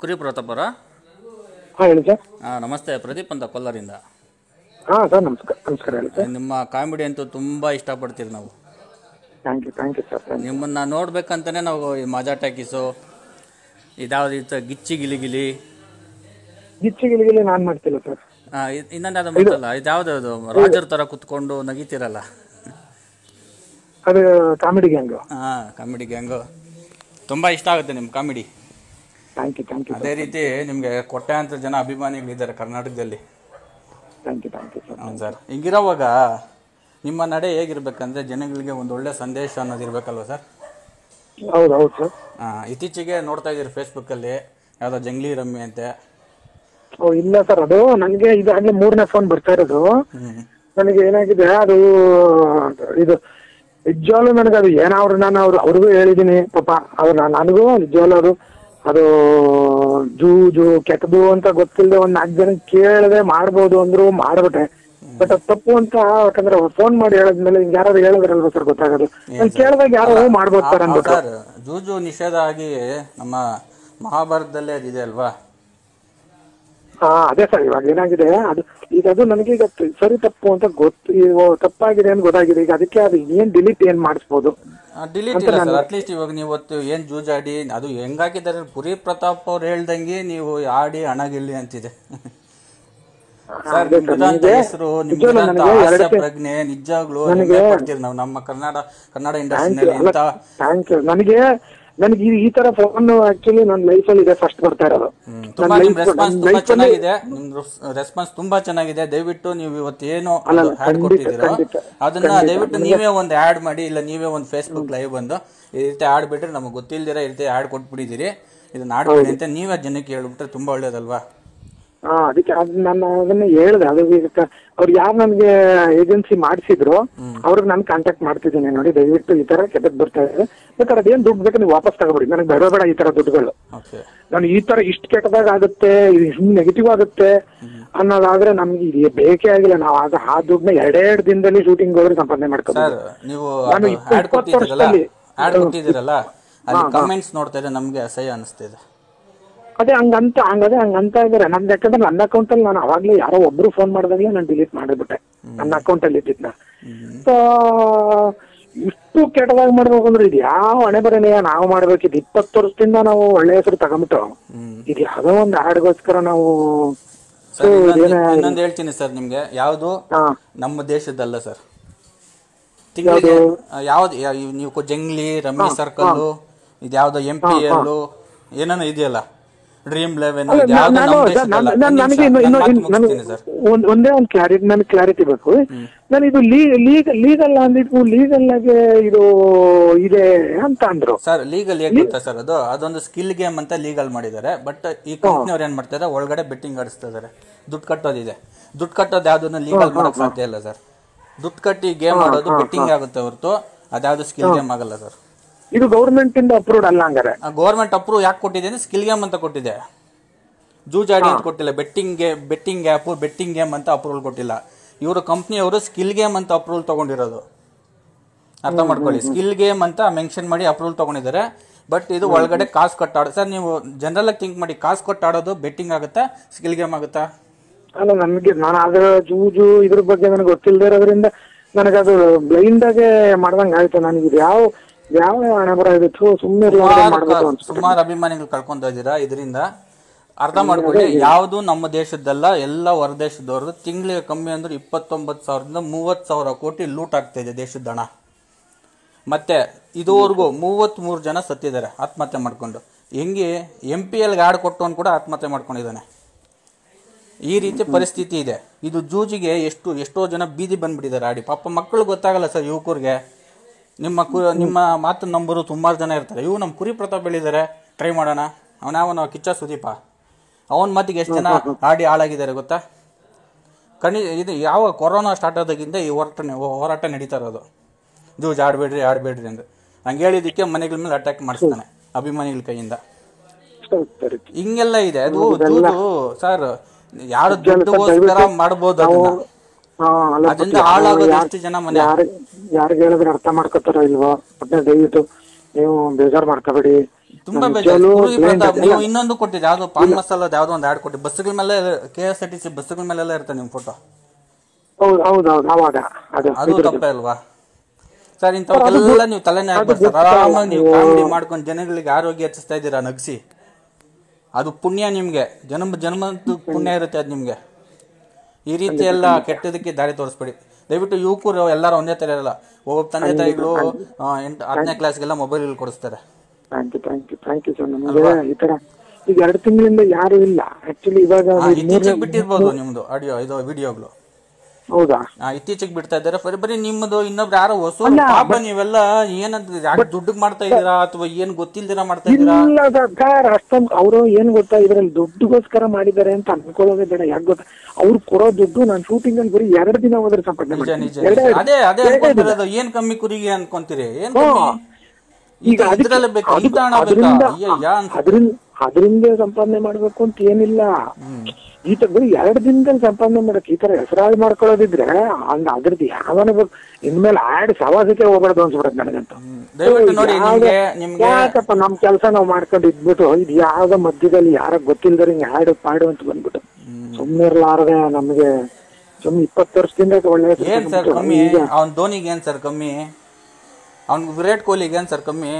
ಕುರಿ ಪ್ರತಾಪರ? ನಮಸ್ತೆ, ಪ್ರದೀಪ್ ಅಂತ ಕೊಲ್ಲರಿಂದ. ಸರ್ ನಮಸ್ಕಾರ. ನಿಮ್ಮ ಕಾಮಿಡಿ ಅಂತೂ ತುಂಬಾ ಇಷ್ಟಪಡ್ತೀರಿ ನಾವು. Thank you. Thank you sir. ನಿಮ್ಮನ್ನ ನೋಡ್ಬೇಕಂತಾನೆ ನಾವು ಈ ಮಜಾ ಟಾಕೀಸು ಇದಾವ್ದು ಇತ್ತು ಗಿಚ್ಚಿಗಿಲಿಗಿಲಿ. ಗಿಚ್ಚಿಗಿಲಿಗಿಲಿ ನಾನು ಮಾಡ್ತಿಲ್ಲ ಸರ್. ಇನ್ನೊಂದಾದ ಮಾತಲ್ಲ, ಇದಾವ್ದು ಅದು ರಾಜರ್ ತರ ಕುತ್ಕೊಂಡು ನಗಿತಿರಲ್ಲ, ಅದು ಕಾಮಿಡಿ ಗ್ಯಾಂಗು. ಕಾಮಿಡಿ ಗ್ಯಾಂಗು ತುಂಬ ಇಷ್ಟ ಆಗುತ್ತೆ ನಿಮ್ಮ comedy. Thank you. Thank you. ಅದೇ ರೀತಿ ನಿಮಗೆ ಕೊಟ್ಟಾಂತ ಜನ ಅಭಿಮಾನಿಗಳಿದ್ದಾರೆ ಕರ್ನಾಟಕದಲ್ಲಿ. Thank you. Thank you sir. ಹೌದು ಸರ್. ಹಿಂಗಿರೋವಾಗ ನಿಮ್ಮ ನಡೆ ಹೇಗಿರ್ಬೇಕಂದ್ರೆ ಜನಗಳಿಗೆ ಒಂದು ಒಳ್ಳೆ ಸಂದೇಶ ಅನ್ನೋದಿರ್ಬೇಕಲ್ವ ಸರ್? ಹೌದು ಹೌದು ಸರ್. ಇತ್ತೀಚೆಗೆ ನೋಡ್ತಾ ಇದ್ದೀರಿ ಫೇಸ್ಬುಕ್ಕಲ್ಲಿ ಯಾವುದೋ ಜಂಗ್ಲಿ ರಮ್ಮಿ ಅಂತೆ. ಇಲ್ಲ ಸರ್, ಅದು ನನಗೆ ಇದಾಗಲೇ ಮೂರನೇ ಫೋನ್ ಬರ್ತಾ ಇರೋದು. ನನಗೆ ಏನಾಗಿದೆ ಅದು ಇದು ನಿಜವಾಗ್ಲೂ ನನಗೆ ಅದು ಏನಾದ್ರು ನಾನು ಅವ್ರಿಗೂ ಹೇಳಿದ್ದೀನಿ ಪಾಪ. ಅವ್ರು ನನಗೂ ನಿಜವಾಗ್ಲೂ ಅವರು ಅದು ಜೂ ಜೂ ಕೆಟ್ಟದು ಅಂತ ಗೊತ್ತಿಲ್ಲದೆ ಒಂದ್ 4 ಜನ ಕೇಳದೆ ಮಾಡ್ಬೋದು ಅಂದ್ರು ಮಾಡ್ಬಿಟ್ಟೆ. ಬಟ್ ಅದು ತಪ್ಪು ಅಂತ, ಯಾಕಂದ್ರೆ ಫೋನ್ ಮಾಡಿ ಹೇಳದ್ಮೇಲೆ ಯಾರು ಹೇಳಿದ್ರಲ್ವ ಸರ್ ಗೊತ್ತಾಗೋದು. ನಾನು ಕೇಳಿದಾಗ ಯಾರು ಮಾಡ್ಬೋದು ಸರ್ ಅನ್ಬಿಟ್ಟು. ಜೂಜು ನಿಷೇಧ ಆಗಿ ನಮ್ಮ ಮಹಾಭಾರತದಲ್ಲೇ ಅದಿದೆ ಅಲ್ವಾ? ಅದೇ ಸರ್, ಇವಾಗ ಏನಾಗಿದೆ ಅದು ಈಗ ಅದು ನನಗೀಗ ಸರಿ ತಪ್ಪು ಅಂತ ತಪ್ಪಾಗಿದೆ ಅಂತ ಗೊತ್ತಾಗಿದೆ. ಈಗ ಅದಕ್ಕೆ ಅದು ಏನ್ ಡಿಲೀಟ್ ಏನ್ ಮಾಡಿಸ್ಬೋದು? ಡಿಲೀಟ್ ಇಲ್ಲ ಸರ್. ಅಟ್ಲೀಸ್ಟ್ ಇವಾಗ ನೀವು ಇವತ್ತು ಏನ್ ಜೂಜಾಡಿ ಅದು ಹೆಂಗಾಕಿದ್ದಾರೆ ಪುರಿ ಪ್ರತಾಪ್ ಅವ್ರು ಹೇಳ್ದಂಗೆ ನೀವು ಆಡಿ ಹಣ ಗೆಲ್ಲಿ ಅಂತಿದೆ ಸರ್. ಹೆಸರು ಪ್ರಜ್ಞೆ ನಿಜಾಗ್ಲೂ ಪಡ್ತೀರಿ ನಾವು ನಮ್ಮ ಕನ್ನಡ ಇಂಡಸ್ಟ್ರಿ. ನನಗೆ ಈ ತರ ಫೋನ್ ಆಕ್ಚುಲಿ ನನ್ನ ಲೈಫ್ ಅಲ್ಲಿ ಇದೆ ಫಸ್ಟ್ ಬರ್ತಾ ಇರೋದು. ರೆಸ್ಪಾನ್ಸ್ ತುಂಬಾ ಚೆನ್ನಾಗಿದೆ. ದಯವಿಟ್ಟು ನೀವು ಇವತ್ತು ಏನು ಆಡ್ ಕೊಟ್ಟಿದ್ದೀರಾ ಅದನ್ನ ದಯವಿಟ್ಟು ನೀವೇ ಒಂದು ಆಡ್ ಮಾಡಿ, ಇಲ್ಲ ನೀವೇ ಒಂದು ಫೇಸ್ಬುಕ್ ಲೈವ್ ಬಂದು ಈ ರೀತಿ ಆಡ್ ಬಿಟ್ರೆ ನಮಗೆ ಗೊತ್ತಿಲ್ದಿರ ಈ ರೀತಿ ಆಡ್ ಕೊಟ್ಬಿಟ್ಟಿದ್ದೀರಿ, ಇದನ್ನ ಆಡ್ಬೇಡಿ ಅಂತ ನೀವೇ ಜನಕ್ಕೆ ಹೇಳ್ಬಿಟ್ರೆ ತುಂಬಾ ಒಳ್ಳೇದಲ್ವಾ? ಅದಕ್ಕೆ ನಾನು ಅದನ್ನ ಹೇಳ್ದೆ. ಅದು ಅವ್ರು ಯಾರು ನನ್ಗೆ ಏಜೆನ್ಸಿ ಮಾಡಿಸಿದ್ರು ಅವ್ರಿಗೆ ನಾನು ಕಾಂಟ್ಯಾಕ್ಟ್ ಮಾಡ್ತಿದ್ದೀನಿ, ನೋಡಿ ದಯವಿಟ್ಟು ಈ ತರ ಕೆಟ್ಟದ್ ಬರ್ತಾ ಇದೆ, ಬೇಕಾದ್ರೆ ಅದೇನ್ ದುಡ್ಡು ಬೇಕು ನೀವು ವಾಪಸ್ ತಗೋಬಿಡಿ, ನನಗೆ ಬೇಡ ಈ ತರ ದುಡ್ಡುಗಳು, ನಾನು ಈ ತರ ಇಷ್ಟು ಕೆಟ್ಟದಾಗ ಆಗುತ್ತೆ, ಇದು ಹಿಂಗ್ ನೆಗೆಟಿವ್ ಆಗುತ್ತೆ ಅನ್ನೋದಾದ್ರೆ ನಮ್ಗೆ ಇದು ಬೇಕೇ ಆಗಿಲ್ಲ. ನಾವು ಆಗ ಆ ದುಡ್ಡನ್ನ 2 ದಿನದಲ್ಲಿ ಶೂಟಿಂಗ್ ಹೋದ್ರೆ ಸಂಪಾದನೆ ಮಾಡ್ಕೋಬೋದು. ನಾನು 20 ವರ್ಷದಲ್ಲಿ ಕಮೆಂಟ್ಸ್ ನೋಡ್ತಾ ಇದ್ರೆ ನಮ್ಗೆ ಅಸಹ್ಯ ಅನಿಸ್ತಿದೆ. ಅದೇ ಹಂಗಂತ ಇದಾರೆ ನನ್. ಯಾಕಂದ್ರೆ ನನ್ನ ಅಕೌಂಟ್ ಅಲ್ಲಿ ನಾನು ಅವಾಗ್ಲೇ ಯಾರೋ ಒಬ್ರು ಫೋನ್ ಮಾಡಿದಾಗ್ಲೇ ನಾನು ಡಿಲೀಟ್ ಮಾಡಿಬಿಟ್ಟೆ ನನ್ನ ಅಕೌಂಟ್ ಅಲ್ಲಿ ಇದ್ದಿದ್ನ. ಸೊ ಇಷ್ಟು ಕೆಟ್ಟದಾಗಿ ಮಾಡ್ಬೇಕು ಅಂದ್ರೆ ಇದು ಯಾವ ಹಣೆ ಬರನೇ ನಾವು ಮಾಡ್ಬೇಕಿದ್. 20 ವರ್ಷದಿಂದ ನಾವು ಒಳ್ಳೆ ಹೆಸರು ತಗೊಂಬಿಟ್ಟು ಇದು ಯಾವ್ದೋ ಒಂದು ಹಾಡ್ಗೋಸ್ಕರ ನಾವು ಇನ್ನೊಂದು ಹೇಳ್ತೀನಿ ಸರ್ ನಿಮ್ಗೆ. ಯಾವ್ದು ನಮ್ಮ ದೇಶದಲ್ಲ ಸರ್, ಯಾವ್ದು ನೀವು ಜಂಗ್ಲಿ ರಮ್ಮಿ ಸರ್ಕಲ್ ಇದು ಯಾವ್ದು MPL ಏನೇನೋ ಇದೆಯಲ್ಲ ಡ್ರೀಮ್ 11 ಒಂದೇ ಒಂದು ಕ್ಲಾರಿಟಿ ನನ್ಗೆ ಕ್ಲಾರಿಟಿ ಬೇಕು. ನಾನು ಇದು ಲೀಗಲ್ ಅಂದಿಟ್ಟು ಲೀಗಲ್ ಆಗಿ ಇದು ಇದೆ ಅಂತ ಅಂದ್ರು ಸರ್. ಲೀಗಲ್ ಏನಿಲ್ಲ ಸರ್, ಅದು ಅದೊಂದು ಸ್ಕಿಲ್ ಗೇಮ್ ಅಂತ ಲೀಗಲ್ ಮಾಡಿದ್ದಾರೆ. ಬಟ್ ಈ ಕಂಪ್ನಿ ಅವ್ರು ಏನ್ ಮಾಡ್ತಾರೆ, ಒಳಗಡೆ ಬೆಟ್ಟಿಂಗ್ ಆಡಿಸ್ತಾ ಇದಾರೆ. ದುಡ್ಡು ಕಟ್ಟೋದಿದೆ, ದುಡ್ಡು ಕಟ್ಟೋದು ಯಾವ್ದನ್ನ ಲೀಗಲ್ ಮಾಡಕ್ ಸಾಧ್ಯ ಇಲ್ಲ ಸರ್. ದುಡ್ಡು ಕಟ್ಟಿ ಗೇಮ್ ಆಡೋದು ಬೆಟ್ಟಿಂಗ್ ಆಗುತ್ತೆ ಹೊರತು ಅದ್ಯಾವ್ದು ಸ್ಕಿಲ್ ಗೇಮ್ ಆಗಲ್ಲ ಸರ್. ಇದು ಗೌರ್ಮೆಂಟ್ ಇಂದ ಅಪ್ರೂವ್ಡ್ ಅಲ್ಲ? ಹಂಗಾರೆ ಗೌರ್ಮೆಂಟ್ ಅಪ್ರೂವ್ ಯಾಕೆ ಕೊಟ್ಟಿದೆ ಅಂದ್ರೆ ಸ್ಕಿಲ್ ಗೇಮ್ ಅಂತ ಕೊಟ್ಟಿದೆ, ಜೂಜಾಡಿ ಅಂತ ಕೊಟ್ಟಿಲ್ಲ. ಬೆಟ್ಟಿಂಗ್ ಆ್ಯಪ್ ಬೆಟ್ಟಿಂಗ್ ಗೇಮ್ ಅಂತ ಅಪ್ರೂವಲ್ ಕೊಟ್ಟಿಲ್ಲ. ಇವರು ಕಂಪ್ನಿಯವರು ಸ್ಕಿಲ್ ಗೇಮ್ ಅಂತ ಅಪ್ರೂವಲ್ ತಗೊಂಡಿರೋದು, ಅರ್ಥ ಮಾಡ್ಕೊಳ್ಳಿ. ಸ್ಕಿಲ್ ಗೇಮ್ ಅಂತ ಮೆನ್ಷನ್ ಮಾಡಿ ಅಪ್ರೂವಲ್ ತಗೊಂಡಿದ್ದಾರೆ. ಬಟ್ ಇದು ಒಳಗಡೆ ಕಾಸು ಕಟ್ಟಾಡೋ ಸರ್. ನೀವು ಜನರಲ್ ಆಗಿ ಥಿಂಕ್ ಮಾಡಿ, ಕಾಸು ಕಟ್ಟಾಡೋದು ಬೆಟ್ಟಿಂಗ್ ಆಗುತ್ತಾ ಸ್ಕಿಲ್ ಗೇಮ್ ಆಗುತ್ತಾ? ಅಲ್ಲ ನನಗೆ ನಾನು ಅದರ ಜೂಜು ಇದ್ರ ಬಗ್ಗೆ ನನಗೆ ಗೊತ್ತಿಲ್ಲದೆ ಇರೋದ್ರಿಂದ ನನಗದು ಬ್ಲೈಂಡ್ ಆಗಿ ಮಾಡ್ದಂಗೆ ಆಯ್ತು. ನನಗೆ ಇದು ಯಾವ ಹಣೆ ಬರ ಇತ್ತು ಸುಮ್ಮನೆ ಸುಮಾರು ಅಭಿಮಾನಿಗಳು ಕಳ್ಕೊಂತ ಇದ್ದೀರಾ ಇದರಿಂದ, ಅರ್ಥ ಮಾಡ್ಕೊಳ್ಳಿ. ಯಾವುದು ನಮ್ಮ ದೇಶದ್ದಲ್ಲ, ಎಲ್ಲ ಹೊರದೇಶದವ್ರದ್ದು. ತಿಂಗಳಿಗೆ ಕಮ್ಮಿ ಅಂದ್ರೆ 29,000 30,000 ಕೋಟಿ ಲೂಟ್ ಆಗ್ತಾ ಇದೆ ದೇಶದ ಹಣ. ಮತ್ತೆ ಇದುವರೆಗೂ 33 ಜನ ಸತ್ತಿದ್ದಾರೆ ಆತ್ಮಹತ್ಯೆ ಮಾಡ್ಕೊಂಡು. ಹೆಂಗೆ MPLಗೆ ಆಡ್ ಕೊಟ್ಟವನು ಕೂಡ ಆತ್ಮಹತ್ಯೆ ಮಾಡ್ಕೊಂಡಿದ್ದಾನೆ. ಈ ರೀತಿ ಪರಿಸ್ಥಿತಿ ಇದೆ. ಇದು ಜೂಜಿಗೆ ಎಷ್ಟೋ ಜನ ಬೀದಿ ಬಂದ್ಬಿಟ್ಟಿದ್ದಾರೆ ಆಡಿ. ಪಾಪ ಮಕ್ಕಳು ಗೊತ್ತಾಗಲ್ಲ ಸರ್, ಯುವಕರಿಗೆ. ನಿಮ್ಮ ಮಾತು ನಂಬರು ಸುಮಾರು ಜನ ಇರ್ತಾರೆ. ಇವು ನಮ್ಮ ಕುರಿ ಪ್ರತಾಪ್ ಹೇಳಿದ್ದಾರೆ ಟ್ರೈ ಮಾಡೋಣ, ಅವನ ಕಿಚ್ಚ ಸುದೀಪ ಅವನ ಮಾತಿಗೆ ಎಷ್ಟು ಜನ ಆಡಿ ಹಾಳಾಗಿದ್ದಾರೆ ಗೊತ್ತಾ? ಇದು ಯಾವ ಕೊರೋನಾ ಸ್ಟಾರ್ಟ್ ಆದಾಗಿಂದ ಈ ಹೋರಾಟ ನಡೀತಾ ಇರೋದು. ಜೂಜ್ ಆಡಬೇಡ್ರಿ ಅಂದ್ರೆ ಹಂಗೆ ಹೇಳಿದಕ್ಕೆ ಮನೆಗಳ ಮೇಲೆ ಅಟ್ಯಾಕ್ ಮಾಡಿಸ್ತಾನೆ ಅಭಿಮಾನಿಗಳ ಕೈಯಿಂದ. ಹಿಂಗೆಲ್ಲ ಇದೆ ಅದು ಜೂಜು ಸರ್. ಯಾರು ದುಡ್ಡುಗೋಸ್ಕರ ಮಾಡ್ಬೋದು, ಅದರಿಂದ ಹಾಳಾಗೋದು ಎಷ್ಟು ಜನ ಮನೆ. ಯಾರಿಗೆ ಹೇಳಿದ್ರೆ ಅರ್ಥ ಮಾಡ್ಕೋತಾರ ಇಲ್ವಾ? ದಯವಿಟ್ಟು ನೀವು ಬೇಜಾರ್ ಮಾಡ್ಕಬೇಡಿ. ತುಂಬಾ ಬೇಜಾರು. ನೀವು ಇನ್ನೊಂದು ಕೊಟ್ಟಿದ್ದೆ ಯಾವ್ದು ಪಾನ್ ಮಸಾಲ ಯಾವ್ದು ಒಂದು ಆಡ್ ಕೊಟ್ಟಿ ಬಸ್ಗಳ ಮೇಲೆ KSRTC ಬಸ್ಗಳ ಮೇಲೆ ಎಲ್ಲ ಇರುತ್ತೆ ನಿಮ್ಮ ಫೋಟೋ. ಹೌದು ಹೌದು ಆವಾಗ ಅದು ತಪ್ಪೇ ಅಲ್ವಾ ಸರ್? ಇಂಥವಕ್ಕೆಲ್ಲ ನೀವು ತಲೆನೇ ಹಾಕ್ಬಿಟ್ಟು ಆರಾಮಾಗಿ ನೀವು ಕಾಮಿಡಿ ಮಾಡ್ಕೊಂಡು ಜನಗಳಿಗೆ ಆರೋಗ್ಯ ಹೆಚ್ಚಿಸ್ತಾ ಇದ್ದೀರಾ ನಗಿಸಿ. ಅದು ಪುಣ್ಯ ನಿಮಗೆ, ಜನ್ಮ ಜನ್ಮದ್ದು ಪುಣ್ಯ ಇರುತ್ತೆ ಅದು ನಿಮಗೆ. ಈ ರೀತಿ ಎಲ್ಲ ಕೆಟ್ಟದಕ್ಕೆ ದಾರಿ ತೋರಿಸ್ಬೇಡಿ. ದಯವಿಟ್ಟು ಯುವಕರು ಎಲ್ಲರೂ ಒಂದೇ ಥರ ಇರಲ್ಲ. ಒಬ್ಬೊಬ್ಬ ತಂದೆ ತಾಯಿಗಳು 8ನೇ ಕ್ಲಾಸ್ಗೆಲ್ಲ ಮೊಬೈಲ್ ಇಲ್ಲಿ ಕೊಡಿಸ್ತಾರೆ. ಈಗ 2 ತಿಂಗಳಿಂದ ಯಾರು ಇಲ್ಲ ಆಕ್ಚುಲಿ. ಇವಾಗ ಇತ್ತೀಚೆಗೆ ಬಿಟ್ಟಿರ್ಬೋದು ನಿಮ್ದು ಆಡಿಯೋ ಇದು ವಿಡಿಯೋಗಳು. ಹೌದಾ? ಇತ್ತೀಚೆಗೆ ಬಿಡ್ತಾ ಇದ್ದಾರೆ ಬರೀ ನಿಮ್ಮದು. ಇನ್ನೊಬ್ರು ಯಾರೋ ಹೊಸ ಪಾಪ ನೀವೆಲ್ಲ ಏನಂತ ದುಡ್ಡು ಮಾಡ್ತಾ ಇದೀರಾ ಅಥವಾ ಏನ್ ಗೊತ್ತಿಲ್ದಿರಾ ಮಾಡ್ತಾ ಇದೀರಾ? ಅಷ್ಟೊಂದು ಅವರು ಏನ್ ಗೊತ್ತಾ ಇದ್ರಲ್ಲಿ ದುಡ್ಡುಗೋಸ್ಕರ ಮಾಡಿದ್ದಾರೆ ಅಂತ ಅನ್ಕೊಳ್ಳೋದೇ ಬೇಡ. ಯಾಕೆ ಗೊತ್ತಾ ಅವ್ರು ಕೊಡೋ ದುಡ್ಡು ನಾನು ಶೂಟಿಂಗ್ ಅಲ್ಲಿ ಬರೀ 2 ದಿನ ಹೋದ್ರೆ ಸಂಪಾದನೆ. ಅದೇ ಅದೇ ಅನ್ಕೊಂತಿರೋದು. ಏನ್ ಕಮ್ಮಿ ಕುರಿಗೆ ಅನ್ಕೊಂತೀರಿ? ಏನ್ ಈಗ ಅದರಿಂದ ಸಂಪಾದನೆ ಮಾಡ್ಬೇಕು ಅಂತ ಏನಿಲ್ಲ. ಈ ತರ ಬರೀ 2 ದಿನದಲ್ಲಿ ಸಂಪಾದನೆ ಮಾಡಕ್ ಈ ತರ ಹೆಸರಾಗಿ ಮಾಡ್ಕೊಳ್ಳೋದಿದ್ರೆ ಹಂಗ ಅದ್ರದ್ದು ಯಾವನ ಬೇಕು. ಇನ್ಮೇಲೆ ಆಡ್ ಸವಾಸಕ್ಕೆ ಹೋಗ್ಬಾರ್ದು ಅನ್ಸ್ಬಿಡತ್ ನನಗಂತ. ಯಾಕಪ್ಪ ನಮ್ ಕೆಲಸ ನಾವ್ ಮಾಡ್ಕೊಂಡು ಇದ್ಬಿಟ್ಟು ಇದು ಯಾವ್ದೋ ಮಧ್ಯದಲ್ಲಿ ಯಾರ ಗೊತ್ತಿಲ್ದ್ರೆ ಹಿಂಗ ಆಡ್ ಪಾಡು ಅಂತ ಬಂದ್ಬಿಟ್ಟು ಸುಮ್ನೆ ಇರ್ಲಾರ್ದೆ ನಮ್ಗೆ ಸುಮ್ನೆ 20 ವರ್ಷದಿಂದ ಒಳ್ಳೆ. ಅವ್ನ್ ಧೋನಿಗೆ ಏನ್ ಸರ್ ಕಮ್ಮಿ? ಅವ್ನ್ ವಿರಾಟ್ ಕೊಹ್ಲಿಗೆ ಏನ್ ಸರ್ ಕಮ್ಮಿ?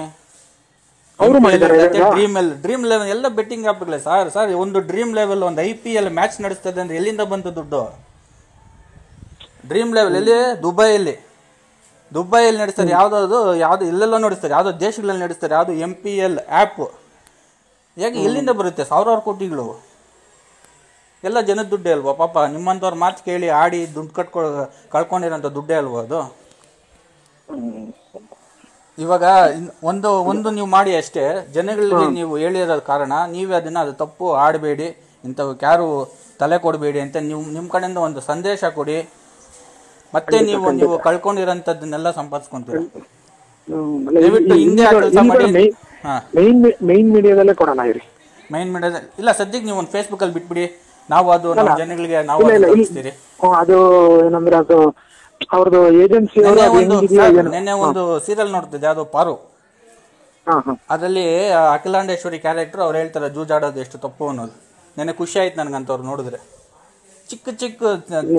ಡ್ರೀಮ್ 11 ಎಲ್ಲ ಬೆಟ್ಟಿಂಗ್ ಆಪ್ಗಳೇ ಸರ್. ಸರ್ ಒಂದು ಡ್ರೀಮ್ 11 ಒಂದು IPL ಮ್ಯಾಚ್ ನಡೆಸ್ತದೆ ಅಂದ್ರೆ ಎಲ್ಲಿಂದ ಬಂತು ದುಡ್ಡು? ಡ್ರೀಮ್ 11 ಎಲ್ಲಿ? ದುಬೈಯಲ್ಲಿ ನಡೆಸ್ತಾರೆ. ಯಾವ್ದು ಇಲ್ಲೆಲ್ಲ ನಡೆಸ್ತಾರೆ, ಯಾವ್ದೋ ದೇಶಗಳಲ್ಲಿ ನಡೆಸ್ತಾರೆ. ಯಾವ್ದು MPL ಆ್ಯಪ್ ಹೇಗೆ ಎಲ್ಲಿಂದ ಬರುತ್ತೆ? ಸಾವಿರಾರು ಕೋಟಿಗಳು ಎಲ್ಲ ಜನದ ದುಡ್ಡೇ ಅಲ್ವಾ? ಪಾಪ ನಿಮ್ಮಂಥವ್ರ ಮಾತು ಕೇಳಿ ಆಡಿ ದುಡ್ಡು ಕಳ್ಕೊಂಡಿರೋಂಥ ದುಡ್ಡೇ ಅಲ್ವಾ ಅದು? ಇವಾಗ ಒಂದು ಒಂದು ನೀವು ಮಾಡಿ ಅಷ್ಟೇ ಜನಗಳಿಗೆ ನೀವು ಹೇಳಿರೋದ ಕಾರಣ ನೀವೇ ಅದನ್ನ ಅದು ತಪ್ಪು ಆಡಬೇಡಿ, ಇಂಥವಕ್ಕೆ ಯಾರು ತಲೆ ಕೊಡಬೇಡಿ ಅಂತ ನೀವು ನಿಮ್ಮ ಕಡೆಯಿಂದ ಒಂದು ಸಂದೇಶ ಕೊಡಿ. ಮತ್ತೆ ನೀವು ನೀವು ಕಳ್ಕೊಂಡಿರೋಂಥದ್ದನ್ನೆಲ್ಲ ಸಂಪಾದಿಸ್ಕೊಂತೀರಿ. ದಯವಿಟ್ಟು ಹಿಂದೆ ಮೈನ್ ಮೀಡಿಯಾದಲ್ಲೇ ಕೊಡೋಣ ಇರಿ. ಮೈನ್ ಮೀಡಿಯಾದಲ್ಲಿ ಇಲ್ಲ, ಸದ್ಯಕ್ಕೆ ನೀವು ಒಂದು ಫೇಸ್ಬುಕ್ ಅಲ್ಲಿ ಬಿಟ್ಬಿಡಿ. ನಾವು ಅದು ಜನಗಳಿಗೆ ನಾವು ಅದು ಏನಂದ್ರೆ ಅದು ಅವ್ರದ್ದು ಏಜೆನ್ಸಿ. ನೆನ್ನೆ ಒಂದು ಸೀರಿಯಲ್ ನೋಡ್ತಿದ್ದೆ, ಅದು ಪಾರು. ಅದರಲ್ಲಿ ಅಖಿಲಾಂಡೇಶ್ವರಿ ಕ್ಯಾರೆಕ್ಟರ್ ಅವ್ರು ಹೇಳ್ತಾರೆ ಜೂಜಾಡೋದು ಎಷ್ಟು ತಪ್ಪು ಅನ್ನೋದು. ನೆನ್ನೆ ಖುಷಿ ಆಯ್ತು ನನಗಂತವ್ರು ನೋಡಿದ್ರೆ. ಚಿಕ್ಕ ಚಿಕ್ಕ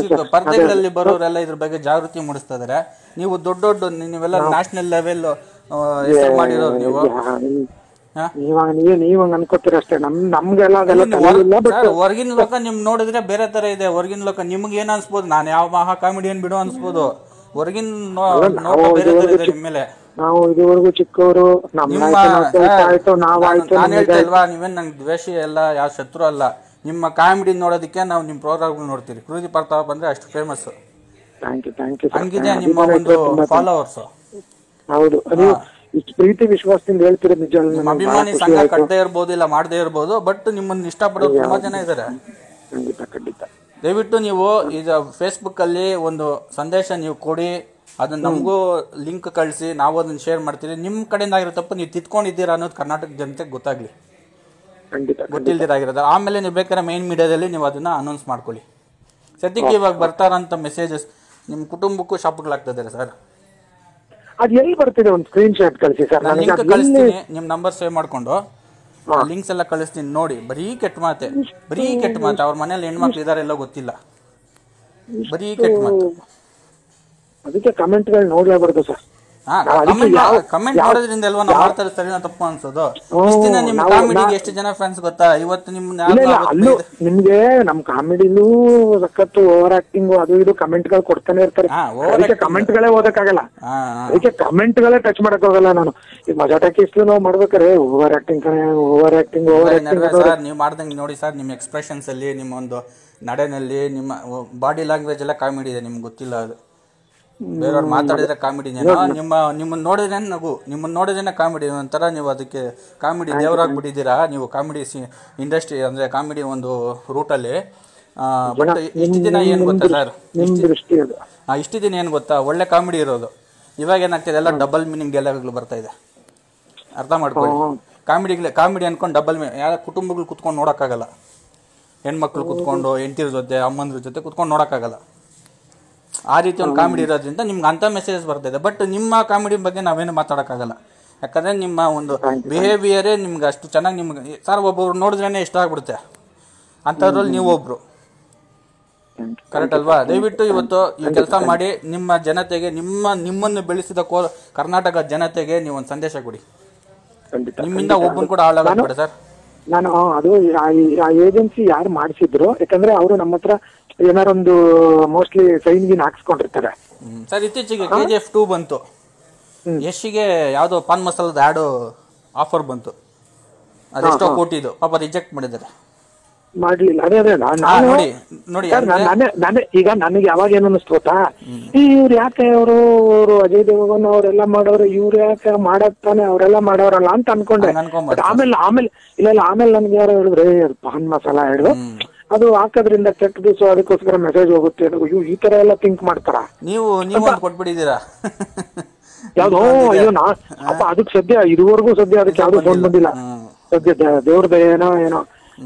ಚಿಕ್ಕ ಸ್ಪರ್ಧೆಗಳಲ್ಲಿ ಬರೋರೆಲ್ಲ ಇದ್ರ ಬಗ್ಗೆ ಜಾಗೃತಿ ಮೂಡಿಸ್ತಾ ಇದಾರೆ. ನೀವು ದೊಡ್ಡ ದೊಡ್ಡ ನೀವೆಲ್ಲ ನ್ಯಾಷನಲ್ ಲೆವೆಲ್ ಹೆಸರು ಮಾಡಿರೋರು ನೀವು. ಹೊರಗಿನ ಲೋಕ ನಿಮ್ ನೋಡಿದ್ರೆ ಬೇರೆ ತರ ಇದೆ. ಹೊರಗಿನ ಲೋಕ ನಿಮ್ಗೆ ಏನ್ ಅನ್ಸ್ಬೋದು, ನಾನು ಯಾವ ಮಹಾ ಕಾಮಿಡಿಯನ್ ಬಿಡು ಅನ್ಸ್ಬೋದು. ಹೊರಗಿನ ನಾವು ಇದುವರೆಗೂ ಚಿಕ್ಕವರು ನಾನು ಹೇಳ್ತಾ ಇಲ್ವಾ? ನೀವೇನ್ ನಂಗೆ ದ್ವೇಷ ಅಲ್ಲ, ಯಾವ ಶತ್ರು ಅಲ್ಲ. ನಿಮ್ಮ ಕಾಮಿಡಿ ನೋಡೋದಕ್ಕೆ ನಾವು ನಿಮ್ ಪ್ರೋಗ್ರಾಮ್ ನೋಡ್ತೀರಿ. ಕೃತಿ ಪ್ರತಾಪ್ ಅಂದ್ರೆ ಅಷ್ಟು ಫೇಮಸ್ ಹಂಗಿದೆ ನಿಮ್ಮ ಒಂದು ಫಾಲೋವರ್ಸ್. ಹೌದು, ಇಷ್ಟು ಪ್ರೀತಿ ವಿಶ್ವಾಸದಿಂದ ಹೇಳ್ತಿರೋದು ನಿಜ. ಅಭಿಮಾನಿ ಸಂಘ ಕಟ್ಟದೇ ಇರ್ಬೋದು, ಇಲ್ಲ ಮಾಡದೇ ಇರ್ಬೋದು, ಬಟ್ ನಿಮ್ಮನ್ನ ಇಷ್ಟಪಡೋರು ತುಂಬಾ ಜನ ಇದ್ದಾರೆ. ದಯವಿಟ್ಟು ನೀವು ಈಗ ಫೇಸ್ಬುಕ್ ಅಲ್ಲಿ ಒಂದು ಸಂದೇಶ ನೀವು ಕೊಡಿ. ಅದನ್ನ ನಮಗೂ ಲಿಂಕ್ ಕಳಿಸಿ, ನಾವು ಅದನ್ನ ಶೇರ್ ಮಾಡ್ತೀವಿ. ನಿಮ್ ಕಡೆಯಿಂದ ಆಗಿರೋ ತಪ್ಪು ನೀವು ತಿದ್ಕೊಂಡಿದ್ದೀರಾ ಅನ್ನೋದು ಕರ್ನಾಟಕ ಜನತೆಗೆ ಗೊತ್ತಾಗ್ಲಿ. ಗೊತ್ತಿಲ್ದಿರಾಗಿರೋದು ಆಮೇಲೆ ನೀವು ಬೇಕಾದ್ರೆ ಮೈನ್ ಮೀಡಿಯಾದಲ್ಲಿ ನೀವು ಅದನ್ನ ಅನೌನ್ಸ್ ಮಾಡ್ಕೊಳ್ಳಿ. ಸದ್ಯಕ್ಕೆ ಇವಾಗ ಬರ್ತಾರಂತ ಮೆಸೇಜಸ್ ನಿಮ್ಮ ಕುಟುಂಬಕ್ಕೂ ಶಾಪ್ಗಳಾಗ್ತಾ ಇದ್ದಾರೆ ಸರ್. ಅದು ಎಲ್ಲಿ ಬರ್ತಿದೆ ಒಂದು ಸ್ಕ್ರೀನ್ ಶಾಟ್ ಕಳಿಸಿ ಸರ್. ನಾನು ಲಿಂಕ್ ಕಳಿಸ್ತೀನಿ, ನಿಮ್ಮ ನಂಬರ್ ಸೇವ್ ಮಾಡ್ಕೊಂಡು ಲಿಂಕ್ಸ್ ಎಲ್ಲ ಕಳಿಸ್ತೀನಿ ನೋಡಿ. ಬರೀ ಕೆಟ್ಟ ಮಾತೆ, ಬರೀ ಕೆಟ್ಟ ಮಾತೆ. ಅವ್ರ ಮನೇಲಿ ಹೆಣ್ಮಕ್ಳು ಇದಾರೆ ಎಲ್ಲೋ ಗೊತ್ತಿಲ್ಲ, ಬರೀ ಕೆಟ್ಟ ಮಾತು. ಅದಕ್ಕೆ ಕಮೆಂಟ್ಗಳು ನೋಡ್ಲೇಬಾರ್ದು ಸರ್. ಕಮೆಂಟ್ ನೋಡೋದ್ರಿಂದ ಅಲ್ವಾ ನಾವು ಮಾಡ್ತಾರೆ ಸರಿನಾ ತಪ್ಪು ಅನ್ಸೋದು. ಇಷ್ಟಿನ ನಿಮ್ಮ ಕಾಮಿಡಿಗೆ ಎಷ್ಟು ಜನ ಫ್ಯಾನ್ಸ್ ಗೊತ್ತಾ ಇವತ್ತು? ನಿಮ್ಮ ನಿಮ್ಗೆ ನಮ್ಮ ಕಾಮಿಡಿಲೂ ಸಖತ್ತು ಓವರ್ ಆಕ್ಟಿಂಗ್ ಅದು ಇದು ಕಮೆಂಟ್ ಗಳು ಕೊಡ್ತಾನೆ ಇರ್ತಾರೆ. ಅದಕ್ಕೆ ಕಮೆಂಟ್ ಗಳೇ ಓದಕ್ಕಾಗಲ್ಲ, ಅದಕ್ಕೆ ಕಮೆಂಟ್ ಗಳೇ ಟಚ್ ಮಾಡಕ್ ಹೋಗಲ್ಲ ನಾನು. ಈ ಮಜಾಟಕ್ಕೆ ಇಷ್ಟು ನಾವು ಮಾಡ್ಬೇಕಾರೆ ಓವರ್ ಆಕ್ಟಿಂಗ್ ನೀವು ಮಾಡ್ದಂಗೆ ನೋಡಿ ಸರ್. ನಿಮ್ಮ ಎಕ್ಸ್ಪ್ರೆಷನ್ಸ್ ಅಲ್ಲಿ, ನಿಮ್ಮ ಒಂದು ನಡೆನಲ್ಲಿ, ನಿಮ್ಮ ಬಾಡಿ ಲ್ಯಾಂಗ್ವೇಜ್ ಎಲ್ಲ ಕಾಮಿಡಿ ಇದೆ. ನಿಮ್ಗೆ ಗೊತ್ತಿಲ್ಲ ಅದು. ಬೇರೆಯವ್ರು ಮಾತಾಡಿದ್ರೆ ಕಾಮಿಡಿನೇನೋ, ನಿಮ್ಮನ್ನು ನೋಡಿದ್ರೆ ನಗು, ನಿಮ್ಮನ್ನು ನೋಡಿದ್ರೆ ಕಾಮಿಡಿ ಒಂಥರ. ನೀವು ಅದಕ್ಕೆ ಕಾಮಿಡಿ ದೇವರಾಗ್ಬಿಟ್ಟಿದ್ದೀರಾ ನೀವು ಕಾಮಿಡಿ ಇಂಡಸ್ಟ್ರಿ ಅಂದರೆ ಕಾಮಿಡಿ ಒಂದು ರೂಟಲ್ಲಿ. ಬಟ್ ಇಷ್ಟು ದಿನ ಏನು ಗೊತ್ತಾ ಸರ್, ಇಷ್ಟು ದಿನ ಏನು ಗೊತ್ತಾ ಒಳ್ಳೆ ಕಾಮಿಡಿ ಇರೋದು. ಇವಾಗ ಏನಾಗ್ತಿದೆ ಎಲ್ಲ ಡಬಲ್ ಮೀನಿಂಗ್ ಎಲ್ಲಗಳು ಬರ್ತಾ ಇದೆ. ಅರ್ಥ ಮಾಡ್ಕೊಳ್ಳಿ. ಕಾಮಿಡಿ ಅಂದ್ಕೊಂಡು ಡಬಲ್ ಮೀನಿಂಗ್ ಯಾರ ಕುಟುಂಬಗಳು ಕುತ್ಕೊಂಡು ನೋಡೋಕ್ಕಾಗಲ್ಲ. ಹೆಣ್ಮಕ್ಳು ಕುತ್ಕೊಂಡು ಹೆಂಡತಿರ ಜೊತೆ ಅಮ್ಮಂದ್ರ ಜೊತೆ ಕುತ್ಕೊಂಡು ನೋಡೋಕ್ಕಾಗಲ್ಲ. ಆ ರೀತಿ ಒಂದು ಕಾಮಿಡಿ ಇರೋದ್ರಿಂದ ನಿಮ್ಗೆ ಅಂಥ ಮೆಸೇಜಸ್ ಬರ್ತಿದೆ. ಬಟ್ ನಿಮ್ಮ ಕಾಮಿಡಿ ಬಗ್ಗೆ ನಾವೇನು ಮಾತಾಡೋಕ್ಕಾಗಲ್ಲ. ಯಾಕಂದರೆ ನಿಮ್ಮ ಒಂದು ಬಿಹೇವಿಯರೇ ನಿಮ್ಗೆ ಅಷ್ಟು ಚೆನ್ನಾಗಿ ನಿಮ್ಗೆ ಸರ್ ಒಬ್ಬೊಬ್ರು ನೋಡಿದ್ರೇ ಇಷ್ಟ ಆಗ್ಬಿಡುತ್ತೆ ಅಂಥದ್ರಲ್ಲಿ ನೀವೊಬ್ರು, ಕರೆಕ್ಟ್ ಅಲ್ವಾ? ದಯವಿಟ್ಟು ಇವತ್ತು ಈ ಕೆಲಸ ಮಾಡಿ ನಿಮ್ಮ ಜನತೆಗೆ ನಿಮ್ಮನ್ನು ಬೆಳೆಸಿದ ಕರ್ನಾಟಕ ಜನತೆಗೆ ನೀವು ಒಂದು ಸಂದೇಶ ಕೊಡಿ. ನಿಮ್ಮಿಂದ ಒಬ್ಬನ ಕೂಡ ಹಾಳಾಗಬೇಡ ಸರ್. ನಾನು ಅದು ಆ ಏಜೆನ್ಸಿ ಯಾರು ಮಾಡಿಸಿದ್ರು ಯಾಕಂದ್ರೆ ಅವರು ನಮ್ಮ ಹತ್ರ ಏನಾರೊಂದು ಮೋಸ್ಟ್ಲಿ ಸೈನ್ ಗಿನ್ ಹಾಕ್ಸ್ಕೊಂಡಿರ್ತಾರೆ ಸರ್. ಇತ್ತೀಚೆಗೆ KGF 2 ಬಂತು, ಯಶ್ಗೆ ಯಾವ್ದೋ ಪಾನ್ ಮಸಾಲದ ಆಡು ಆಫರ್ ಬಂತು, ಅದೆಷ್ಟೋ ಕೋಟಿದು, ಪಾಪ ರಿಜೆಕ್ಟ್ ಮಾಡಿದ್ದಾರೆ, ಮಾಡ್ಲಿಲ್ಲ. ಅದೇ ಅದೇ ನೋಡಿ ಈಗ ನನಗೆ ಯಾವಾಗ ಏನು ಅನ್ನಿಸ್ತು ಗೊತ್ತಾ, ಇವ್ರು ಯಾಕೆ ಅವರು ಅಜಯ್ ದೇವಗನ್ ಅವರೆಲ್ಲ ಮಾಡೋರು, ಇವ್ರು ಯಾಕೆ ಮಾಡತ್ತಾನೆ ಅವರೆಲ್ಲ ಮಾಡೋರಲ್ಲ ಅಂತ ಅನ್ಕೊಂಡೆ. ಆಮೇಲೆ ಆಮೇಲೆ ನನ್ಗೆ ಯಾರು ಹೇಳಿದ್ರೆ ಪಾನ್ ಮಸಾಲ ಹೇಳಿದ್ರು ಅದು ಹಾಕೋದ್ರಿಂದ ಕೆಟ್ಟ ದಿವಸ ಅದಕ್ಕೋಸ್ಕರ ಮೆಸೇಜ್ ಹೋಗುತ್ತೆ, ಈ ತರ ಎಲ್ಲ ಥಿಂಕ್ ಮಾಡ್ತಾರ. ನೀವು ಕೊಟ್ಬಿಟ್ಟಿದ್ದೀರಾ ಯಾವ್ದು? ಅಯ್ಯೋ ಅಪ್ಪ ಅದಕ್ಕೆ ಸದ್ಯ ಇದುವರೆಗೂ ಸದ್ಯ ಅದಕ್ಕೆ ಯಾವ್ದು ಫೋನ್ ಬಂದಿಲ್ಲ, ಸದ್ಯ ದೇವ್ರ ದಯ ಏನೋ ಏನೋ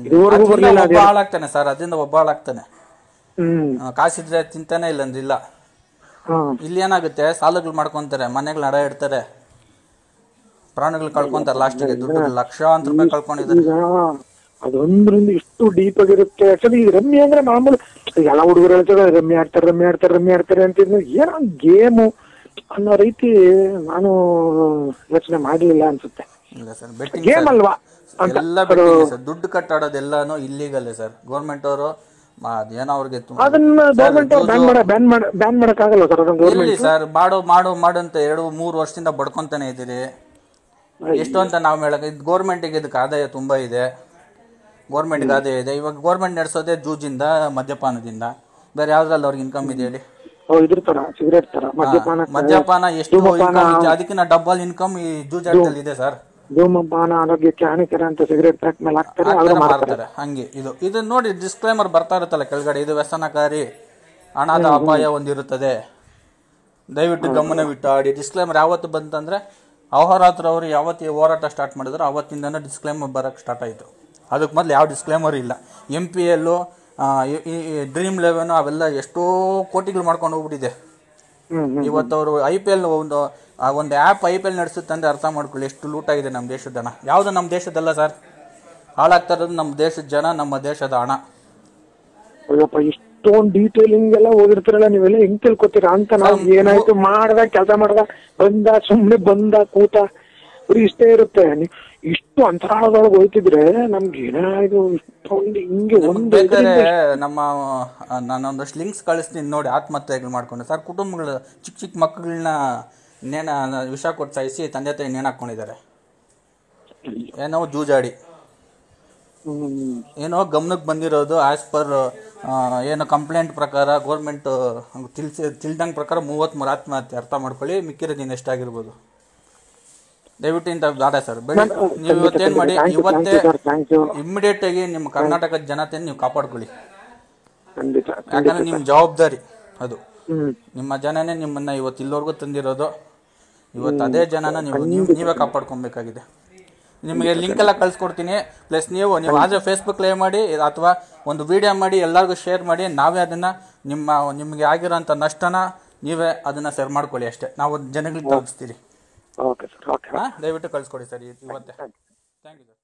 ಇದುವರೆಗೂ ಬರ್ಲಿಲ್ಲ. ಒಬ್ಬ ಹಾಳಾಗ್ತಾನೆ ಸರ್, ಅದರಿಂದ ಒಬ್ಬ ಹಾಳಾಗ್ತಾನೆ. ಕಾಸಿದ್ರೆ ತಿಂತಾನೆ ಇಲ್ಲ ಅಂದ್ರಿಲ್ಲ. ಇಲ್ಲಿ ಏನಾಗುತ್ತೆ, ಸಾಲಗಳು ಮಾಡ್ಕೊಂತಾರೆ, ಮನೆಗಳು ನಡ ಇಡ್ತಾರೆ, ಪ್ರಾಣಗಳು ಕಳ್ಕೊಂತಾರೆ, ಲಾಸ್ಟಿಗೆ ದುಡ್ಡು ಲಕ್ಷಾಂತರ ರೂಪಾಯಿ ಕಳ್ಕೊಂಡಿದ್ದಾರೆ. ಅದೊಂದ್ರಿಂದ ಇಷ್ಟು ಡೀಪ್ ಆಗಿರುತ್ತೆ. ಆಕ್ಚುಲಿ ರಮ್ಯ ಅಂದ್ರೆ ಮಾಮೂಲು ಎಲ್ಲ ಹುಡುಗರು ಹೇಳ್ತಾರೆ ರಮ್ಯ ಆಡ್ತಾರೆ ರಮ್ಯ ಆಡ್ತಾರೆ ರಮ್ಯ ಆಡ್ತಾರೆ ಅಂತ, ಏನೋ ಗೇಮು ಅನ್ನೋ ರೀತಿ ನಾನು ಯೋಚನೆ ಮಾಡಲಿಲ್ಲ ಅನ್ಸುತ್ತೆ. ಇಲ್ಲ ಸರ್, ಗೇಮ್ ಅಲ್ವಾ, ಎಲ್ಲ ದುಡ್ಡು ಕಟ್ಟಾಡೋದೆಲ್ಲಾನು ಇಲ್ಲಿಗಲ್ಲೇ ಸರ್. ಗೌರ್ಮೆಂಟ್ ಅವರು ಏನೋ ಅವ್ರಿಗೆ ಅದನ್ನ ಗೌರ್ಮೆಂಟ್ ಅವರು ಬ್ಯಾನ್ ಮಾಡಕ್ಕಾಗಲ್ಲ ಸರ್. ಅದನ್ನ ಗೌರ್ಮೆಂಟ್ ಸರ್ ಮಾಡು ಮಾಡು ಮಾಡು ಅಂತ 2-3 ವರ್ಷದಿಂದ ಬಡ್ಕೊಂತಾನೆ ಇದ್ದೀರಿ, ಎಷ್ಟು ಅಂತ ನಾವು ಹೇಳಕ್. ಇದು ಗೌರ್ಮೆಂಟಿಗೆ ಇದಕ್ಕೆ ಆದಾಯ ತುಂಬಾ ಇದೆ, ಗೌರ್ಮೆಂಟ್ಗೆ ಆದಾಯ ಇದೆ. ಇವಾಗ ಗೌರ್ಮೆಂಟ್ ನಡೆಸೋದೇ ಜೂಜಿಂದ ಮದ್ಯಪಾನದಿಂದ, ಬೇರೆ ಯಾವ್ದ್ರಲ್ಲಿ ಅವ್ರಿಗೆ ಇನ್ಕಮ್ ಇದೆ ಹೇಳಿ? ಮದ್ಯಪಾನ ಎಷ್ಟು ಇನ್ಕಮ್ ಇದೆ, ಅದಕ್ಕಿಂತ ಡಬಲ್ ಇನ್ಕಮ್ ಈ ಜೂಜಾಟದಲ್ಲಿ ಇದೆ ಸರ್. ಧೂಮಪಾನ ಆರೋಗ್ಯಕ್ಕೆ ಹಾನಿಕರ ಅಂತ ಸಿಗರೇಟ್ ಪ್ಯಾಕ್ ಮೇಲೆ ಹಾಕ್ತಾರೆ ಹಂಗೆ. ಇದು ನೋಡಿ ಡಿಸ್ಕ್ಲೈಮರ್ ಬರ್ತಾ ಇರುತ್ತಲ್ಲ ಕೆಳಗಡೆ, ಇದು ವ್ಯಸನಕಾರಿ, ಹಣದ ಅಪಾಯ ಹೊಂದಿರುತ್ತದೆ, ದಯವಿಟ್ಟು ಗಮನವಿಟ್ಟು ಆಡಿ. ಡಿಸ್ಕ್ಲೈಮರ್ ಯಾವತ್ತು ಬಂತಂದ್ರೆ ಅಹೋರಾತ್ರ ಅವರು ಯಾವತ್ತು ಹೋರಾಟ ಸ್ಟಾರ್ಟ್ ಮಾಡಿದ್ರು ಅವತ್ತಿಂದನೂ ಡಿಸ್ಕ್ಲೈಮರ್ ಬರೋಕ್ಕೆ ಸ್ಟಾರ್ಟ್ ಆಯಿತು. ಅದಕ್ಕೆ ಮೊದಲು ಯಾವ ಡಿಸ್ಕ್ಲೈಮರ್ ಇಲ್ಲ. MPL Dream 11 ಅವೆಲ್ಲ ಎಷ್ಟೋ ಕೋಟಿಗಳು ಮಾಡ್ಕೊಂಡು ಹೋಗ್ಬಿಟ್ಟಿದೆ. ಇವತ್ತು ಅವರು IPL ಒಂದು ಆ್ಯಪ್ IPL ನಡೆಸುತ್ತೆ ಅಂದರೆ ಅರ್ಥ ಮಾಡ್ಕೊಳ್ಳಿ ಎಷ್ಟು ಲೂಟ್ ಆಗಿದೆ ನಮ್ಮ ದೇಶದ ಹಣ. ಯಾವುದು ನಮ್ಮ ದೇಶದಲ್ಲ ಸರ್ ಹಾಳಾಗ್ತಾ ಇರೋದು, ನಮ್ಮ ದೇಶದ ಜನ, ನಮ್ಮ ದೇಶದ ಹಣ. ಇಷ್ಟೊಂದು ಡೀಟೇಲಿಂಗ್ ಎಲ್ಲ ಹೋಗಿರ್ತಾರಲ್ಲ ನೀವೆಲ್ಲ, ಹೆಂಗ್ ತಿಳ್ಕೊತೀರಾ ಅಂತ. ನಾವು ಏನಾಯ್ತು ಮಾಡ್ದ ಕೆಲಸ ಮಾಡ್ದ ಬಂದ ಸುಮ್ಮನೆ ಬಂದ ಕೂತ ಇಷ್ಟೇ ಇರುತ್ತೆ. ಇಷ್ಟು ಅಂತರಾಳದೊಳಗೆ ಹೋಯ್ತಿದ್ರೆ ನಮ್ಗೆ ಏನಾಯ್ತು ಇಷ್ಟೊಂದು ಹಿಂಗೆ ಒಂದು ಬೇಕಾದ್ರೆ ನಾನೊಂದಷ್ಟು ಲಿಂಕ್ಸ್ ಕಳಿಸ್ತೀನಿ ನೋಡಿ. ಆತ್ಮಹತ್ಯೆಗಳು ಮಾಡ್ಕೊಂಡು ಸರ್, ಕುಟುಂಬಗಳು ಚಿಕ್ಕ ಚಿಕ್ಕ ಮಕ್ಕಳನ್ನ ವಿಷ ಕೊಟ್ಟು ಸಾಯಿಸಿ ತಂದೆ ತಾಯಿ ನೇಣಾಕೊಂಡಿದ್ದಾರೆ. ಏನೋ ಜೂಜಾಡಿ ಏನೋ ಗಮನಕ್ಕೆ ಬಂದಿರೋದು ಆಸ್ ಪರ್ ಏನೋ ಕಂಪ್ಲೇಂಟ್ ಪ್ರಕಾರ ಗೌರ್ಮೆಂಟ್ ತಿಳಿದಂಗೆ ಪ್ರಕಾರ 33 ಆತ್ಮಹತ್ಯೆ. ಅರ್ಥ ಮಾಡ್ಕೊಳ್ಳಿ ಮಿಕ್ಕಿರೋದು ಇನ್ನೆಷ್ಟಾಗಿರ್ಬೋದು. ದಯವಿಟ್ಟು ಇಂಥ ದಾಟ ಸರ್ ಬೇಡ. ನೀವು ಇವತ್ತೇನು ಮಾಡಿ, ಇವತ್ತೇ ಇಮ್ಮಿಡಿಯೇಟ್ ಆಗಿ ನಿಮ್ಮ ಕರ್ನಾಟಕದ ಜನತೆಯನ್ನು ನೀವು ಕಾಪಾಡ್ಕೊಳ್ಳಿ. ಯಾಕಂದ್ರೆ ನಿಮ್ಮ ಜವಾಬ್ದಾರಿ ಅದು, ನಿಮ್ಮ ಜನನೇ ನಿಮ್ಮನ್ನ ಇವತ್ತು ಇಲ್ಲಿವರೆಗೂ ತಂದಿರೋದು. ಇವತ್ತು ಅದೇ ಜನನ ನೀವೇ ಕಾಪಾಡ್ಕೊಬೇಕಾಗಿದೆ. ನಿಮಗೆ ಲಿಂಕ್ ಎಲ್ಲ ಕಳ್ಸಿಕೊಡ್ತೀನಿ. ಪ್ಲಸ್ ನೀವು ಆದರೆ ಫೇಸ್ಬುಕ್ ಲೈವ್ ಮಾಡಿ ಅಥವಾ ಒಂದು ವಿಡಿಯೋ ಮಾಡಿ ಎಲ್ಲರಿಗೂ ಶೇರ್ ಮಾಡಿ. ನಾವೇ ಅದನ್ನು ನಿಮಗೆ ಆಗಿರೋಂಥ ನಷ್ಟನ ನೀವೇ ಅದನ್ನು ಶೇರ್ ಮಾಡ್ಕೊಳ್ಳಿ ಅಷ್ಟೇ, ನಾವು ಜನಗಳಿಗೆ ತೋರಿಸ್ತೀರಿ. ದಯವಿಟ್ಟು ಕಳಿಸ್ಕೊಡಿ ಸರ್ ಇವತ್ತೇ. Thank you sir.